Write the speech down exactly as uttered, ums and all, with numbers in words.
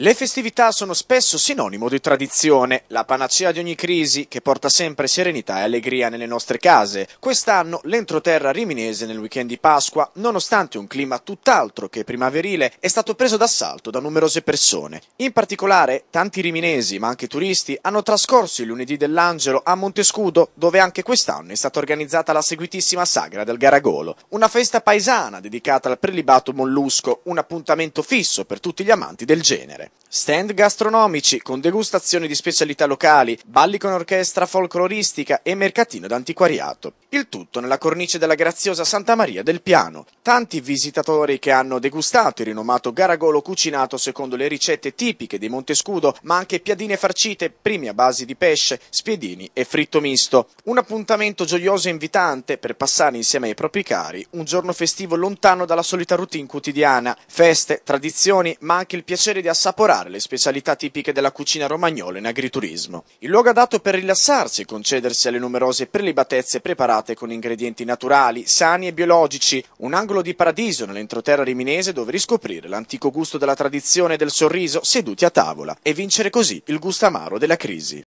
Le festività sono spesso sinonimo di tradizione, la panacea di ogni crisi che porta sempre serenità e allegria nelle nostre case. Quest'anno l'entroterra riminese nel weekend di Pasqua, nonostante un clima tutt'altro che primaverile, è stato preso d'assalto da numerose persone. In particolare tanti riminesi, ma anche turisti, hanno trascorso il lunedì dell'Angelo a Montescudo, dove anche quest'anno è stata organizzata la seguitissima Sagra del Garagolo. Una festa paesana dedicata al prelibato mollusco, un appuntamento fisso per tutti gli amanti del genere. Stand gastronomici con degustazioni di specialità locali, balli con orchestra folcloristica e mercatino d'antiquariato. Il tutto nella cornice della graziosa Santa Maria del Piano. Tanti visitatori che hanno degustato il rinomato garagolo cucinato secondo le ricette tipiche di Montescudo, ma anche piadine farcite, primi a base di pesce, spiedini e fritto misto. Un appuntamento gioioso e invitante per passare insieme ai propri cari un giorno festivo lontano dalla solita routine quotidiana. Feste, tradizioni, ma anche il piacere di assaporare le specialità tipiche della cucina romagnola in agriturismo. Il luogo adatto per rilassarsi e concedersi alle numerose prelibatezze preparate con ingredienti naturali, sani e biologici, un angolo di paradiso nell'entroterra riminese dove riscoprire l'antico gusto della tradizione e del sorriso seduti a tavola e vincere così il gusto amaro della crisi.